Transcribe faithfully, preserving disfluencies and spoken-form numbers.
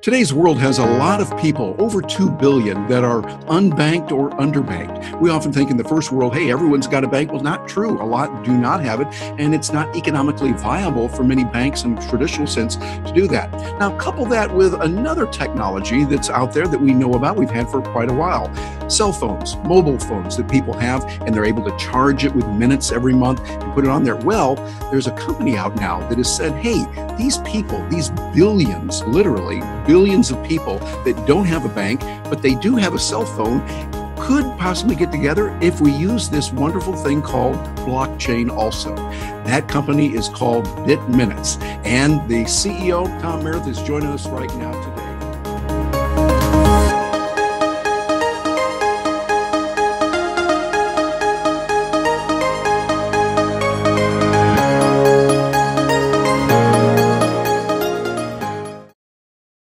Today's world has a lot of people, over two billion, that are unbanked or underbanked. We often think in the first world, hey, everyone's got a bank. Well, not true. A lot do not have it, and it's not economically viable for many banks in the traditional sense to do that. Now, couple that with another technology that's out there that we know about, we've had for quite a while. Cell phones, mobile phones that people have, and they're able to charge it with minutes every month and put it on there. Well, there's a company out now that has said, hey, these people, these billions, literally, billions of people that don't have a bank, but they do have a cell phone, could possibly get together if we use this wonderful thing called blockchain also. That company is called BitMinutes, and the C E O, Tom Meredith, is joining us right now today.